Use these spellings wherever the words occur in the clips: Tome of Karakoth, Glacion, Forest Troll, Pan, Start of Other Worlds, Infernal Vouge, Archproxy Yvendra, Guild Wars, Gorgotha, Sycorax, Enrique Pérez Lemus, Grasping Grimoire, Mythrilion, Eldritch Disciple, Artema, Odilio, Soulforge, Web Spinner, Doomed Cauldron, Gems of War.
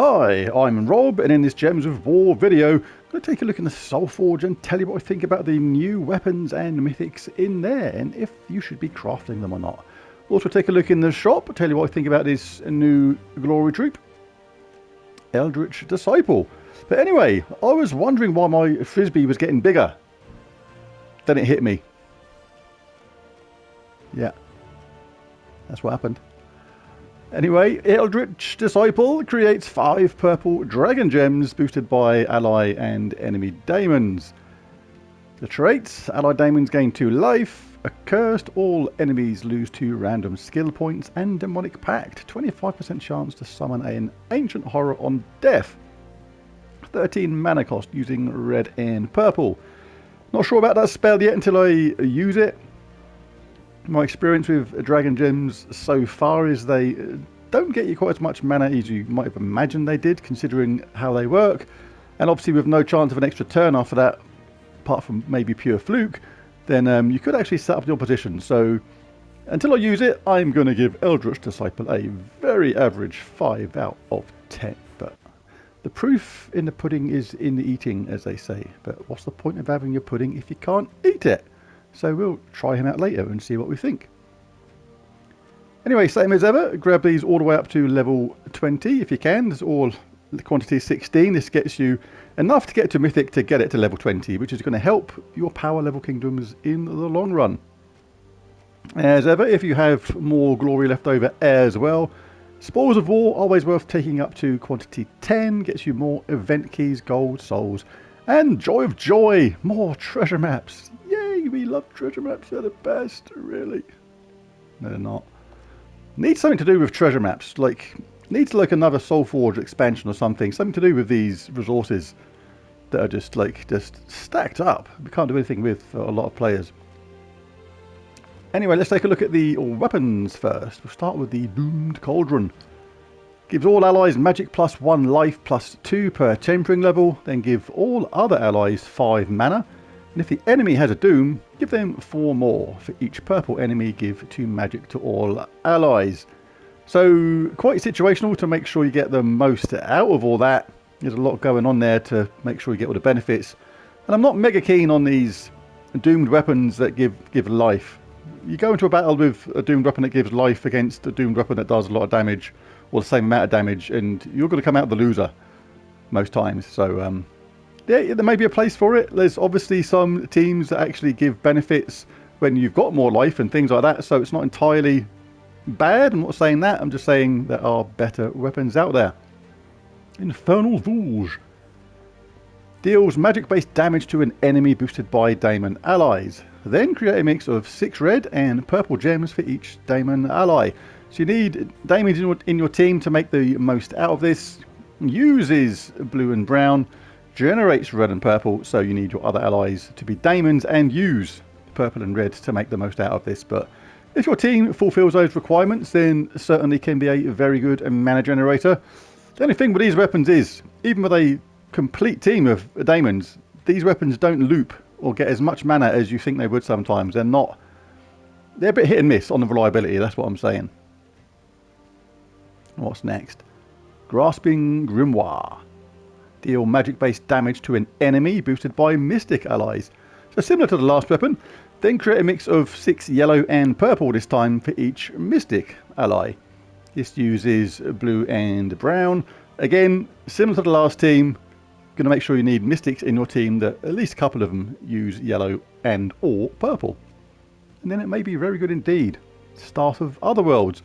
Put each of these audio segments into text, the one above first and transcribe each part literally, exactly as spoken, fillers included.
Hi, I'm Rob, and in this Gems of War video, I'm going to take a look in the Soulforge and tell you what I think about the new weapons and mythics in there, and if you should be crafting them or not. Also take a look in the shop, tell you what I think about this new glory troop, Eldritch Disciple. But anyway, I was wondering why my frisbee was getting bigger. Then it hit me. Yeah, that's what happened. Anyway, Eldritch Disciple creates five purple dragon gems boosted by ally and enemy daemons. The traits: ally daemons gain two life, accursed, all enemies lose two random skill points, and demonic pact, twenty-five percent chance to summon an ancient horror on death. thirteen mana cost using red and purple. Not sure about that spell yet until I use it. My experience with dragon gems so far is they don't get you quite as much mana as you might have imagined they did, considering how they work. And obviously with no chance of an extra turn after that, apart from maybe pure fluke, then um, you could actually set up the opposition. So until I use it, I'm going to give Eldritch Disciple a very average five out of ten. But the proof in the pudding is in the eating, as they say. But what's the point of having your pudding if you can't eat it? So we'll try him out later and see what we think. Anyway, same as ever, grab these all the way up to level twenty if you can. There's all the quantity sixteen. This gets you enough to get to mythic to get it to level twenty, which is going to help your power level kingdoms in the long run. As ever, if you have more glory left over as well, Spoils of War, always worth taking up to quantity ten. Gets you more event keys, gold, souls, and Joy of Joy, more treasure maps. We love treasure maps, they're the best, really. No, they're not. Needs something to do with treasure maps, like, needs like another Soulforge expansion or something, something to do with these resources that are just like, just stacked up. We can't do anything with for a lot of players. Anyway, let's take a look at the weapons first. We'll start with the Doomed Cauldron. Gives all allies magic plus one life plus two per tempering level, then give all other allies five mana. And if the enemy has a doom, give them four more. For each purple enemy, give two magic to all allies. So quite situational to make sure you get the most out of all that. There's a lot going on there to make sure you get all the benefits. And I'm not mega keen on these doomed weapons that give, give life. You go into a battle with a doomed weapon that gives life against a doomed weapon that does a lot of damage, or the same amount of damage, and you're going to come out the loser most times. So um, yeah, there may be a place for it. There's obviously some teams that actually give benefits when you've got more life and things like that, so it's not entirely bad. I'm not saying that, I'm just saying there are better weapons out there. Infernal Vouge. Deals magic-based damage to an enemy boosted by daemon allies. Then create a mix of six red and purple gems for each daemon ally. So you need damage in your, in your team to make the most out of this. Uses blue and brown. Generates red and purple, so you need your other allies to be daemons and use purple and red to make the most out of this. But if your team fulfills those requirements, then certainly can be a very good mana generator. The only thing with these weapons is, even with a complete team of daemons, these weapons don't loop or get as much mana as you think they would sometimes. They're not, they're a bit hit and miss on the reliability, that's what I'm saying. What's next? Grasping Grimoire. Deal magic-based damage to an enemy boosted by mystic allies. So similar to the last weapon, then create a mix of six yellow and purple this time for each mystic ally. This uses blue and brown. Again, similar to the last team, going to make sure you need mystics in your team that at least a couple of them use yellow and or purple. And then it may be very good indeed. Start of Other Worlds.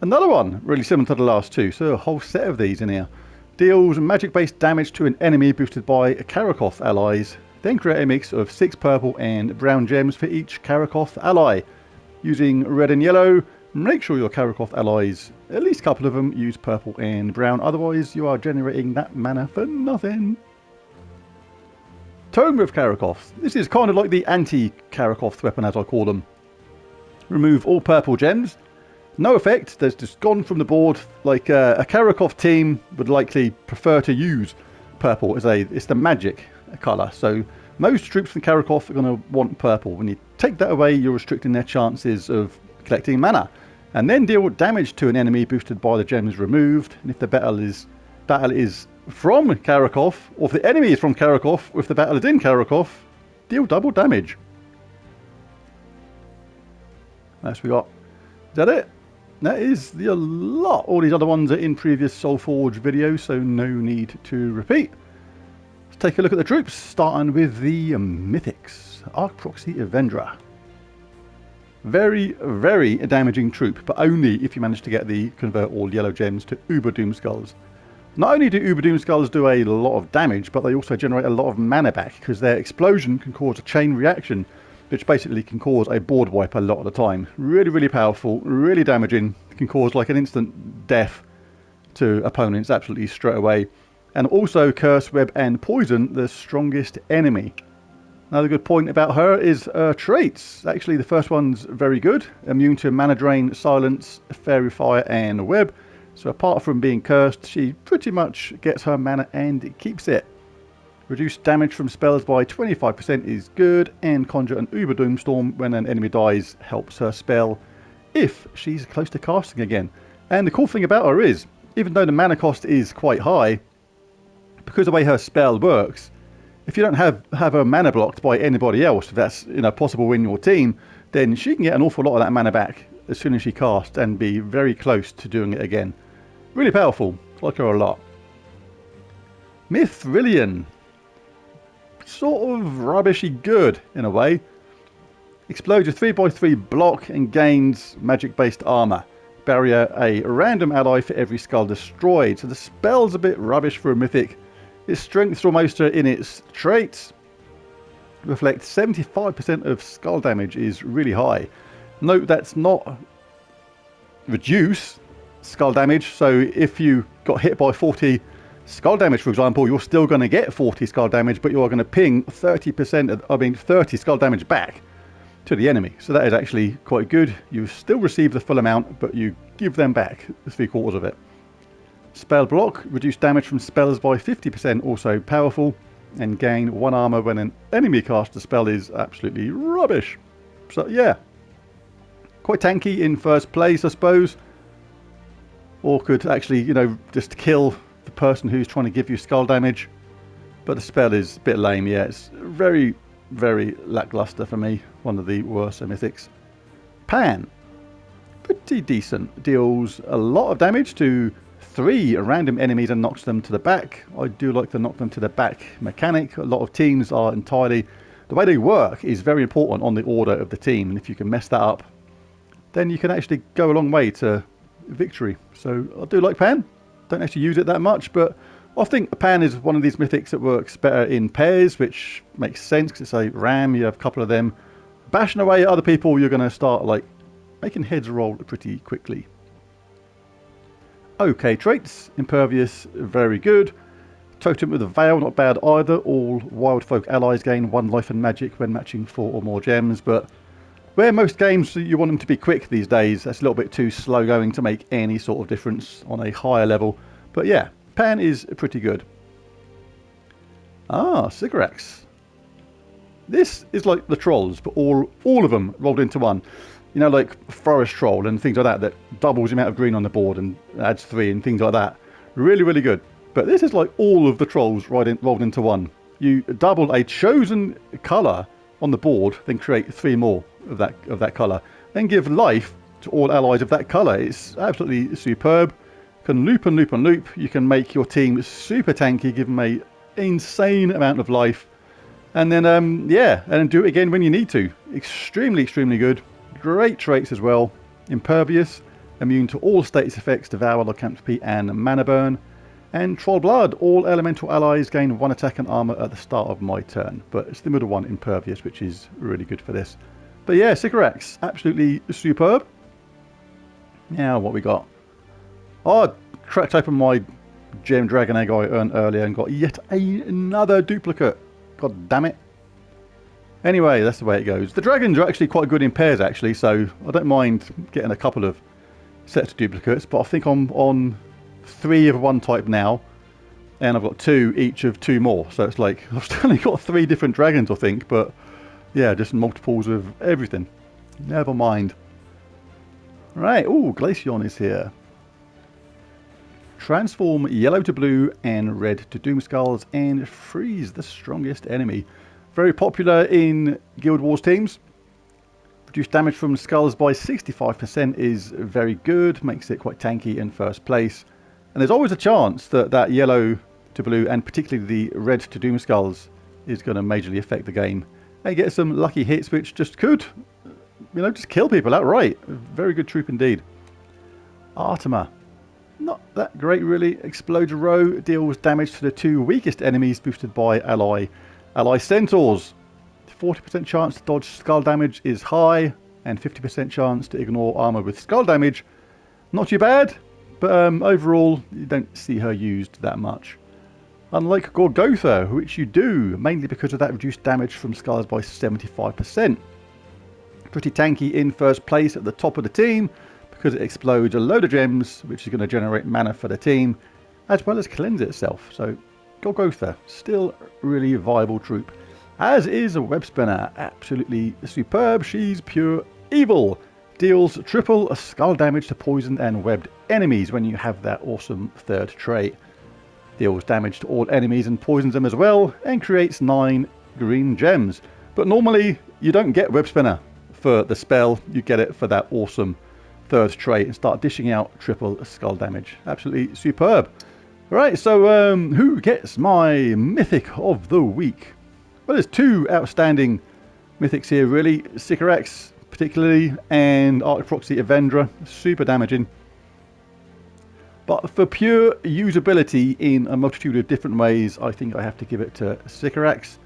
Another one really similar to the last two, so a whole set of these in here. Deals magic-based damage to an enemy boosted by Karakoth allies. Then create a mix of six purple and brown gems for each Karakoth ally. Using red and yellow, make sure your Karakoth allies, at least a couple of them, use purple and brown. Otherwise, you are generating that mana for nothing. Tome of Karakoth. This is kind of like the anti-Karakoth weapon, as I call them. Remove all purple gems. No effect, there's just gone from the board. Like uh, a Karakoth team would likely prefer to use purple as a, it's the magic colour. So most troops from Karakoth are going to want purple. When you take that away, you're restricting their chances of collecting mana. And then deal damage to an enemy boosted by the gems removed. And if the battle is battle is from Karakoth, or if the enemy is from Karakoth, or if the battle is in Karakoth, deal double damage. That's what we got. Is that it? That is the lot. All these other ones are in previous Soulforge videos, so no need to repeat. Let's take a look at the troops, starting with the Mythics. Archproxy Yvendra. Very, very damaging troop, but only if you manage to get the convert all yellow gems to Uber Doom Skulls. Not only do Uber Doom Skulls do a lot of damage, but they also generate a lot of mana back, because their explosion can cause a chain reaction, which basically can cause a board wipe a lot of the time. Really, really powerful, really damaging. It can cause like an instant death to opponents absolutely straight away. And also Curse, Web and Poison, the strongest enemy. Another good point about her is her traits. Actually, the first one's very good. Immune to Mana Drain, Silence, Fairy Fire and Web. So apart from being cursed, she pretty much gets her mana and keeps it. Reduce damage from spells by twenty-five percent is good, and Conjure an Uber Doomstorm when an enemy dies helps her spell if she's close to casting again. And the cool thing about her is, even though the mana cost is quite high, because of the way her spell works, if you don't have, have her mana blocked by anybody else, if that's you know possible in your team, then she can get an awful lot of that mana back as soon as she casts and be very close to doing it again. Really powerful. I like her a lot. Mythrilion. Sort of rubbishy good in a way. Explodes a three by three block and gains magic based armor. Barrier a random ally for every skull destroyed. So the spell's a bit rubbish for a mythic. Its strength's almost in its traits. Reflects seventy-five percent of skull damage is really high. Note that's not reduce skull damage, so if you got hit by forty skull damage, for example, you're still going to get forty skull damage, but you are going to ping thirty percent, I mean thirty skull damage back to the enemy. So that is actually quite good. You still receive the full amount, but you give them back three quarters of it. Spell block, reduce damage from spells by fifty percent, also powerful, and gain one armor when an enemy casts a spell is absolutely rubbish. So yeah, quite tanky in first place, I suppose, or could actually, you know, just kill the person who's trying to give you skull damage. But the spell is a bit lame. Yeah, it's very very lackluster for me. One of the worst mythics. Pan, pretty decent, deals a lot of damage to three random enemies and knocks them to the back. I do like the knock them to the back mechanic. A lot of teams are entirely, the way they work is very important on the order of the team, and if you can mess that up, then you can actually go a long way to victory. So I do like Pan. Don't actually use it that much, but I think Pan is one of these mythics that works better in pairs, which makes sense because it's a ram. You have a couple of them bashing away at other people, you're going to start like making heads roll pretty quickly. Okay, traits. Impervious, very good. Totem with a Veil, not bad either. All wild folk allies gain one life and magic when matching four or more gems, but where most games you want them to be quick these days, that's a little bit too slow going to make any sort of difference on a higher level. But yeah, Pan is pretty good. Ah, Sycorax. This is like the trolls, but all all of them rolled into one. You know, like Forest Troll and things like that, that doubles the amount of green on the board and adds three and things like that. Really, really good. But this is like all of the trolls rolled in, rolled into one. You double a chosen colour on the board, then create three more of that of that color, then give life to all allies of that color. It's absolutely superb. Can loop and loop and loop. You can make your team super tanky, give them a insane amount of life, and then um yeah, and then do it again when you need to. Extremely, extremely good. Great traits as well. Impervious, immune to all status effects, Devour, Lycanthropy and Mana Burn. And Troll Blood, all elemental allies gain one attack and armor at the start of my turn, but it's the middle one, Impervious, which is really good for this. But yeah, Sycorax, absolutely superb. Now what we got? Oh, I cracked open my gem dragon egg I earned earlier and got yet another duplicate. God damn it. Anyway, that's the way it goes. The dragons are actually quite good in pairs actually, so I don't mind getting a couple of sets of duplicates, but I think I'm on three of one type now, and I've got two each of two more, so it's like I've only got three different dragons I think, but yeah, just multiples of everything. Never mind. Right, oh, Glacion is here. Transform yellow to blue and red to Doomskulls and freeze the strongest enemy. Very popular in Guild Wars teams. Reduced damage from skulls by sixty-five percent is very good, makes it quite tanky in first place. And there's always a chance that that yellow to blue and particularly the red to Doomskulls is going to majorly affect the game. They get some lucky hits which just could, you know, just kill people outright. Very good troop indeed. Artema. Not that great really. Explodes a row, deals damage to the two weakest enemies boosted by ally ally centaurs. forty percent chance to dodge skull damage is high, and fifty percent chance to ignore armor with skull damage. Not too bad, but um, overall you don't see her used that much. Unlike Gorgotha, which you do, mainly because of that reduced damage from skulls by seventy-five percent. Pretty tanky in first place at the top of the team, because it explodes a load of gems, which is going to generate mana for the team, as well as cleanse itself. So Gorgotha, still really viable troop. As is a Web Spinner, absolutely superb. She's pure evil. Deals triple skull damage to poisoned and webbed enemies when you have that awesome third trait. Deals damage to all enemies and poisons them as well, and creates nine green gems. But normally you don't get Web Spinner for the spell, you get it for that awesome third trait and start dishing out triple skull damage. Absolutely superb. Right, so um, who gets my mythic of the week? Well, there's two outstanding mythics here really. Sycorax particularly and Archproxy Yvendra, super damaging. But for pure usability in a multitude of different ways, I think I have to give it to Sycorax.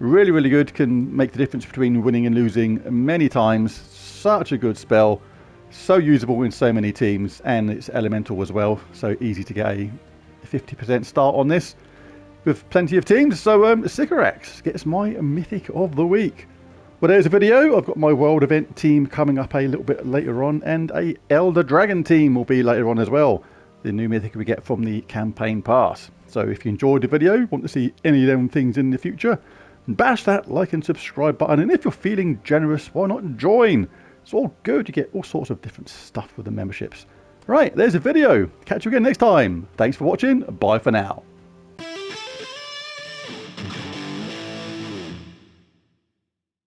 Really, really good. Can make the difference between winning and losing many times. Such a good spell. So usable in so many teams. And it's elemental as well. So easy to get a fifty percent start on this with plenty of teams. So um, Sycorax gets my mythic of the week. Well, there's a video. I've got my world event team coming up a little bit later on. And a Elder Dragon team will be later on as well. The new mythic we get from the campaign pass. So if you enjoyed the video, want to see any of them things in the future, bash that like and subscribe button. And if you're feeling generous, why not join? It's all good. You get all sorts of different stuff with the memberships. Right, there's a video. Catch you again next time. Thanks for watching. Bye for now.